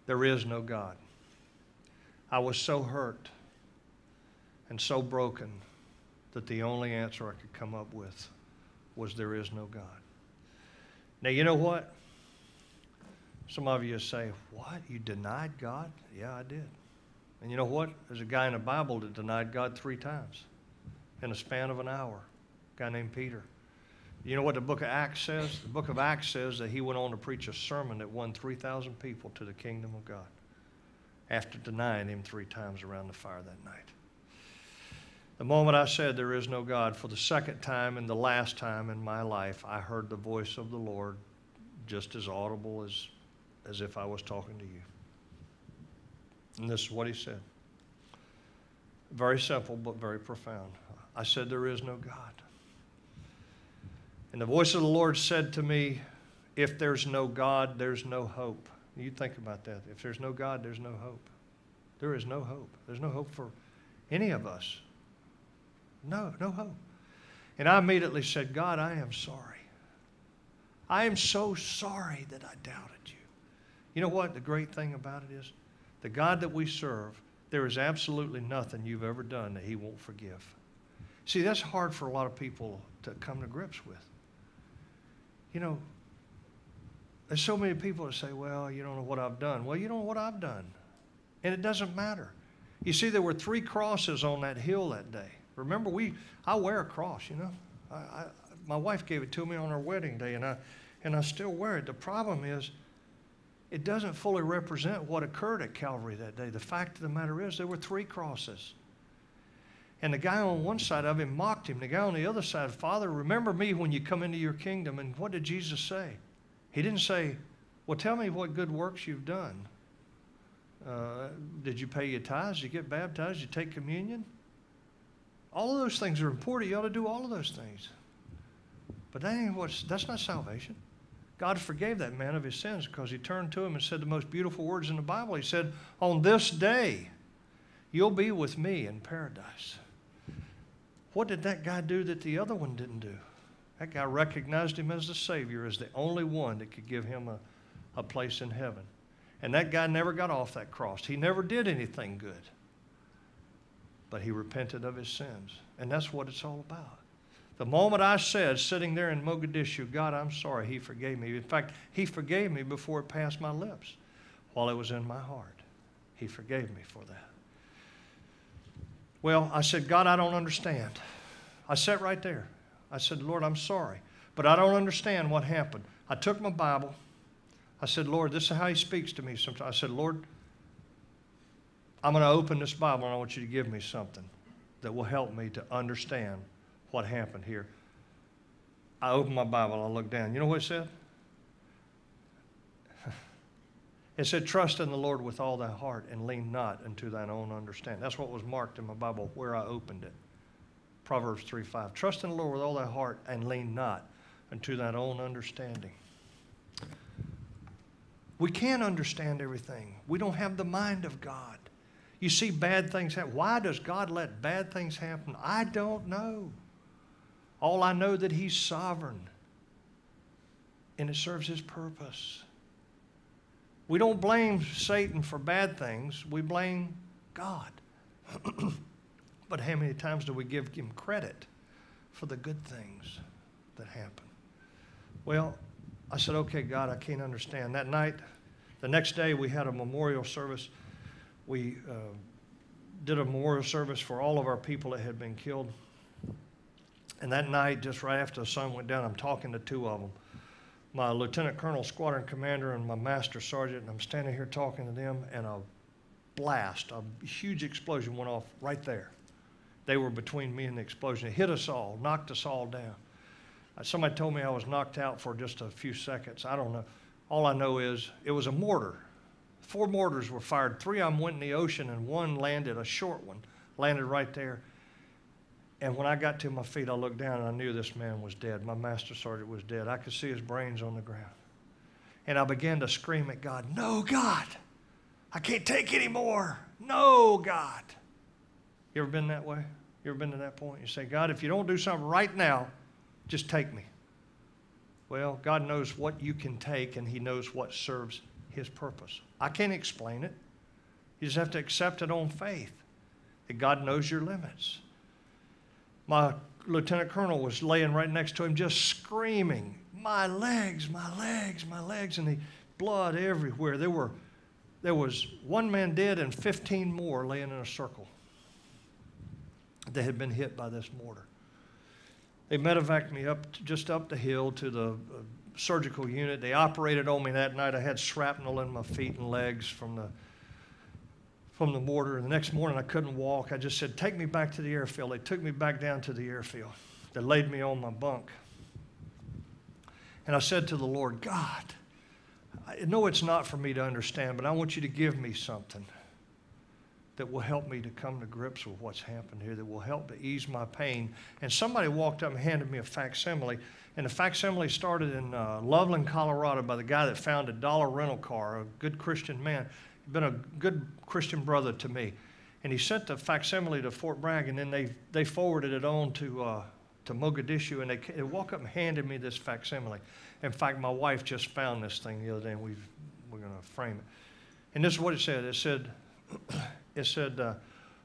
There is no God. I was so hurt and so broken that the only answer I could come up with was, there is no God. Now, you know what? Some of you say, what? You denied God? Yeah, I did. And you know what? There's a guy in the Bible that denied God 3 times in a span of an hour, a guy named Peter. You know what the book of Acts says? The book of Acts says that he went on to preach a sermon that won 3,000 people to the kingdom of God after denying him 3 times around the fire that night. The moment I said there is no God, for the second time and the last time in my life, I heard the voice of the Lord just as audible as if I was talking to you. And this is what he said. Very simple but very profound. I said, there is no God. And the voice of the Lord said to me, if there's no God, there's no hope. You think about that. If there's no God, there's no hope. There is no hope. There's no hope for any of us. No hope. And I immediately said, God, I am sorry. I am so sorry that I doubted you. You know what the great thing about it is? The God that we serve, there is absolutely nothing you've ever done that he won't forgive. See, that's hard for a lot of people to come to grips with. You know, there's so many people that say, well, you don't know what I've done. Well, you don't know what I've done. And it doesn't matter. You see, there were 3 crosses on that hill that day. Remember, I wear a cross, you know. My wife gave it to me on our wedding day, and I and I'm still worried. The problem is it doesn't fully represent what occurred at Calvary that day. The fact of the matter is there were three crosses. And the guy on one side of him mocked him. The guy on the other side, Father, remember me when you come into your kingdom. And what did Jesus say? He didn't say, well, tell me what good works you've done. Did you pay your tithes? Did you get baptized? Did you take communion? All of those things are important. You ought to do all of those things. But that ain't that's not salvation. God forgave that man of his sins because he turned to him and said the most beautiful words in the Bible. He said, on this day, you'll be with me in paradise. What did that guy do that the other one didn't do? That guy recognized him as the Savior, as the only one that could give him a place in heaven. And that guy never got off that cross. He never did anything good. But he repented of his sins. And that's what it's all about. The moment I said, sitting there in Mogadishu, God, I'm sorry, he forgave me. In fact, he forgave me before it passed my lips. While it was in my heart, he forgave me for that. Well, I said, God, I don't understand. I sat right there. I said, Lord, I'm sorry, but I don't understand what happened. I took my Bible. I said, Lord, this is how he speaks to me sometimes. I said, Lord, I'm going to open this Bible, and I want you to give me something that will help me to understand what happened here. I opened my Bible. I looked down. You know what it said? It said, trust in the Lord with all thy heart and lean not unto thine own understanding. That's what was marked in my Bible where I opened it. Proverbs 3:5. Trust in the Lord with all thy heart and lean not unto thine own understanding. We can't understand everything. We don't have the mind of God. You see bad things happen. Why does God let bad things happen? I don't know. All I know that he's sovereign and it serves his purpose. We don't blame Satan for bad things. We blame God. But how many times do we give him credit for the good things that happen? Well, I said, okay, God, I can't understand. That night, the next day, we had a memorial service. We did a memorial service for all of our people that had been killed. And that night, just right after the sun went down, I'm talking to two of them. My lieutenant colonel squadron commander and my master sergeant, and I'm standing here talking to them, and a blast, a huge explosion went off right there. They were between me and the explosion. It hit us all, knocked us all down. Somebody told me I was knocked out for just a few seconds. I don't know. All I know is it was a mortar. Four mortars were fired. Three of them went in the ocean, and one landed, a short one, landed right there. And when I got to my feet, I looked down, and I knew this man was dead. My master sergeant was dead. I could see his brains on the ground. And I began to scream at God, no, God, I can't take any more. No, God. You ever been that way? You ever been to that point? You say, God, if you don't do something right now, just take me. Well, God knows what you can take, and he knows what serves his purpose. I can't explain it. You just have to accept it on faith that God knows your limits. My lieutenant colonel was laying right next to him just screaming, my legs, my legs, my legs, and the blood everywhere. There was one man dead and 15 more laying in a circle that had been hit by this mortar. They medevaced me up just up the hill to the surgical unit. They operated on me that night. I had shrapnel in my feet and legs from the mortar. The next morning, I couldn't walk. I just said, take me back to the airfield. They took me back down to the airfield. They laid me on my bunk. And I said to the Lord, God, I know it's not for me to understand, but I want you to give me something that will help me to come to grips with what's happened here, that will help to ease my pain. And somebody walked up and handed me a facsimile, and the facsimile started in Loveland, Colorado, by the guy that founded Dollar Rental Car, a good Christian man. He'd been a good Christian brother to me. And he sent the facsimile to Fort Bragg, and then they forwarded it on to Mogadishu, and they walked up and handed me this facsimile. In fact, my wife just found this thing the other day, and we're going to frame it. And this is what it said. It said...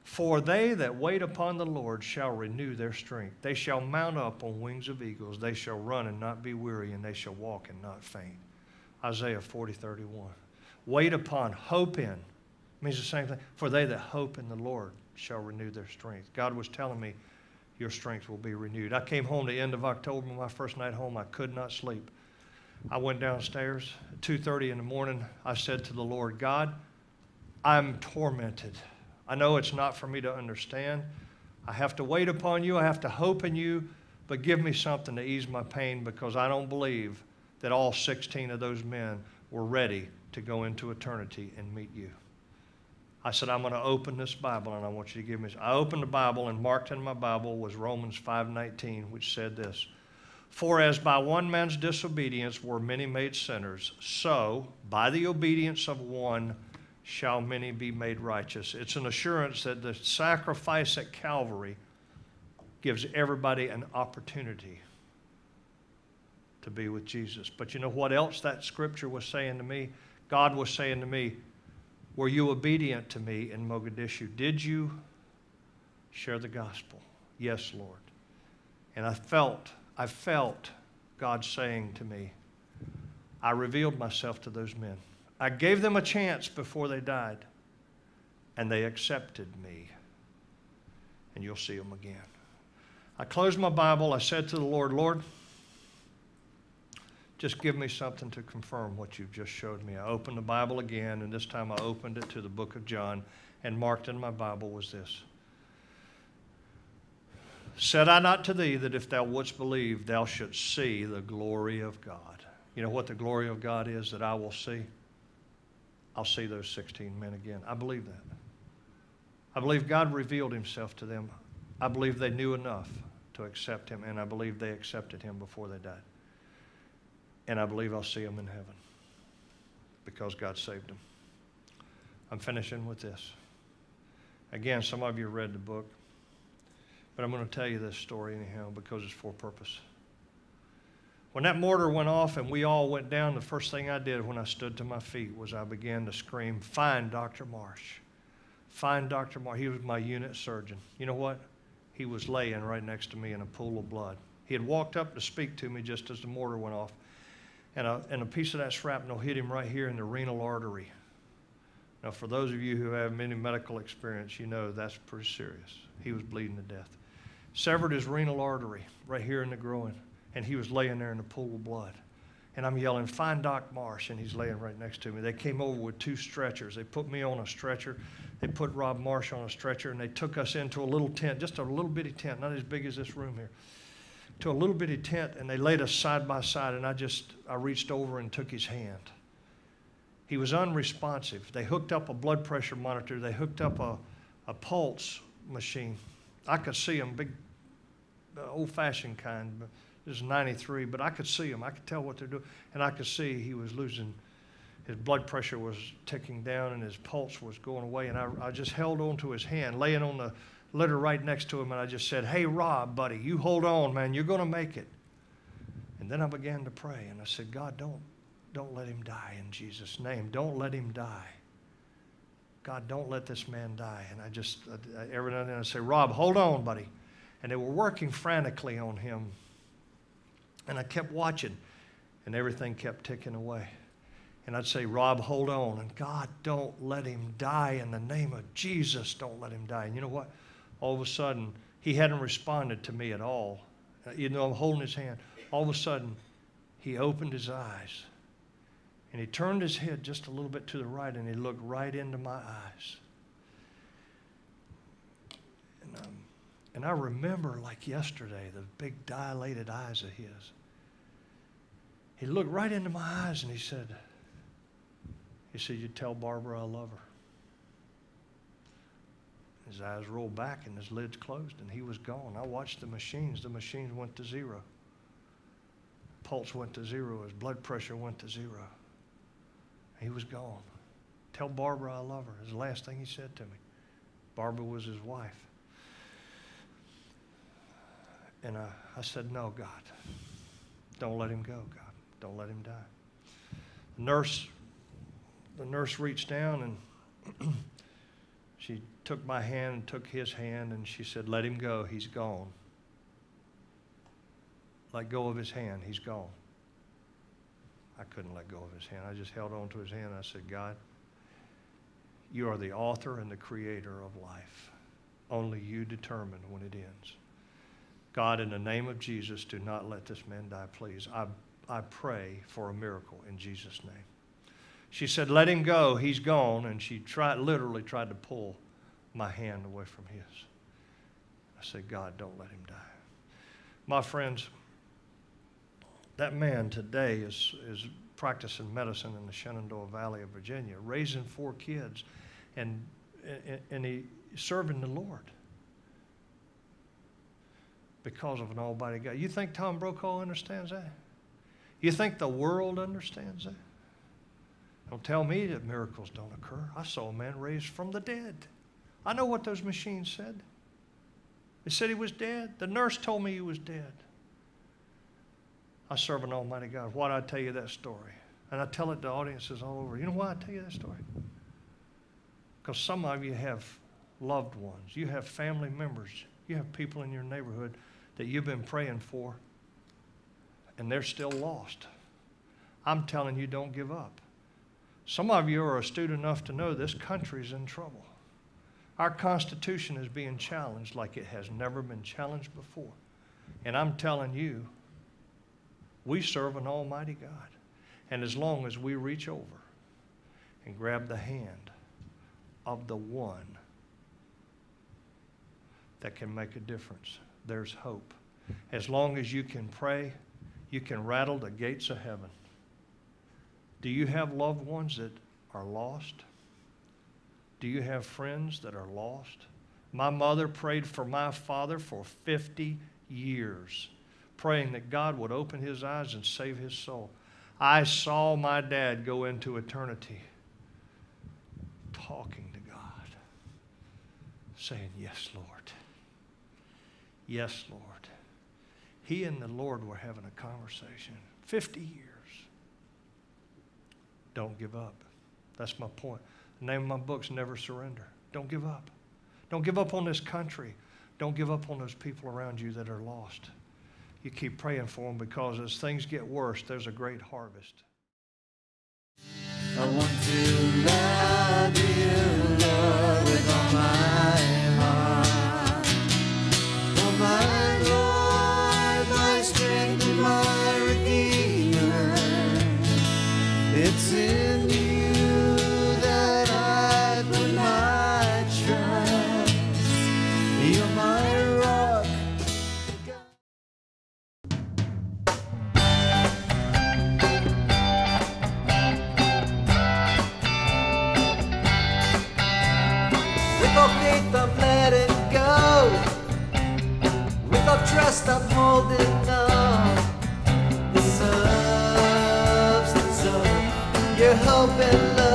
for they that wait upon the Lord shall renew their strength. They shall mount up on wings of eagles. They shall run and not be weary, and they shall walk and not faint. Isaiah 40:31. Wait upon, hope in. Means the same thing. For they that hope in the Lord shall renew their strength. God was telling me, your strength will be renewed. I came home the end of October, my first night home. I could not sleep. I went downstairs at 2:30 in the morning. I said to the Lord, God, I'm tormented. I know it's not for me to understand. I have to wait upon you. I have to hope in you. But give me something to ease my pain, because I don't believe that all 16 of those men were ready to go into eternity and meet you. I said, I'm going to open this Bible, and I want you to give me this. I opened the Bible, and marked in my Bible was Romans 5:19, which said this: For as by one man's disobedience were many made sinners, so by the obedience of one shall many be made righteous. It's an assurance that the sacrifice at Calvary gives everybody an opportunity to be with Jesus. But you know what else that scripture was saying to me? God was saying to me, were you obedient to me in Mogadishu? Did you share the gospel? Yes, Lord. And I felt God saying to me, I revealed myself to those men. I gave them a chance before they died, and they accepted me. And you'll see them again. I closed my Bible. I said to the Lord, Lord, just give me something to confirm what you've just showed me. I opened the Bible again, and this time I opened it to the book of John, and marked in my Bible was this: Said I not to thee that if thou wouldst believe, thou shouldst see the glory of God? You know what the glory of God is that I will see? I'll see those 16 men again. I believe that. I believe God revealed himself to them. I believe they knew enough to accept him, and I believe they accepted him before they died. And I believe I'll see them in heaven because God saved them. I'm finishing with this. Again, some of you read the book, but I'm going to tell you this story anyhow because it's for purpose. When that mortar went off and we all went down, the first thing I did when I stood to my feet was I began to scream, find Dr. Marsh. Find Dr. Marsh. He was my unit surgeon. You know what? He was laying right next to me in a pool of blood. He had walked up to speak to me just as the mortar went off. And a piece of that shrapnel hit him right here in the renal artery. Now, for those of you who have any medical experience, you know that's pretty serious. He was bleeding to death. Severed his renal artery right here in the groin, and he was laying there in a pool of blood. And I'm yelling, find Doc Marsh, and he's laying right next to me. They came over with two stretchers. They put me on a stretcher. They put Rob Marsh on a stretcher, and they took us into a little tent, just a little bitty tent, not as big as this room here, to a little bitty tent, and they laid us side by side, and I reached over and took his hand. He was unresponsive. They hooked up a blood pressure monitor. They hooked up a pulse machine. I could see him, big, old-fashioned kind. This is 93, but I could see him. I could tell what they're doing, and I could see he was losing. His blood pressure was ticking down, and his pulse was going away, and I just held on to his hand, laying on the litter right next to him, and I just said, hey, Rob, buddy, you hold on, man. You're going to make it. And then I began to pray, and I said, God, don't let him die in Jesus' name. Don't let him die. God, don't let this man die. And I just, every now and then I say, Rob, hold on, buddy. And they were working frantically on him, and I kept watching, and everything kept ticking away. And I'd say, Rob, hold on, and God, don't let him die in the name of Jesus. Don't let him die. And you know what? All of a sudden, he hadn't responded to me at all. Even though I'm holding his hand, all of a sudden, he opened his eyes, and he turned his head just a little bit to the right, and he looked right into my eyes. And I remember, like yesterday, the big dilated eyes of his. He looked right into my eyes, and he said, you tell Barbara I love her. His eyes rolled back and his lids closed, and he was gone. I watched the machines. The machines went to zero. Pulse went to zero. His blood pressure went to zero. He was gone. Tell Barbara I love her is the last thing he said to me. Barbara was his wife. And I said, no, God. Don't let him go, God. Don't let him die. The nurse reached down, and she took my hand and took his hand, and she said, let him go. He's gone. Let go of his hand. He's gone. I couldn't let go of his hand. I just held on to his hand. I said, God, you are the author and the creator of life. Only you determine when it ends. God, in the name of Jesus, do not let this man die, please. I I pray for a miracle in Jesus' name. She said, let him go, he's gone. And she literally tried to pull my hand away from his. I said, God, don't let him die. My friends, that man today is practicing medicine in the Shenandoah Valley of Virginia, raising 4 kids, and he serving the Lord because of an almighty God. You think Tom Brokaw understands that? You think the world understands that? Don't tell me that miracles don't occur. I saw a man raised from the dead. I know what those machines said. They said he was dead. The nurse told me he was dead. I serve an almighty God. Why do I tell you that story? And I tell it to audiences all over. You know why I tell you that story? Because some of you have loved ones. You have family members. You have people in your neighborhood that you've been praying for, and they're still lost. I'm telling you, don't give up. Some of you are astute enough to know this country's in trouble. Our Constitution is being challenged like it has never been challenged before. And I'm telling you, we serve an almighty God. And as long as we reach over and grab the hand of the one that can make a difference, there's hope. As long as you can pray, you can rattle the gates of heaven. Do you have loved ones that are lost? Do you have friends that are lost? My mother prayed for my father for 50 years, praying that God would open his eyes and save his soul. I saw my dad go into eternity talking to God, saying, yes, Lord. Yes, Lord. He and the Lord were having a conversation. 50 years. Don't give up. That's my point. The name of my book's Never Surrender. Don't give up. Don't give up on this country. Don't give up on those people around you that are lost. You keep praying for them, because as things get worse, there's a great harvest. I want to love you, Lord, with all my heart. Oh, my Lord, my strength and my Redeemer. It's in you that I put my trust. You're my rock. With all faith, I'm letting go. With all trust, I'm holding on. The sun. Your hope and love.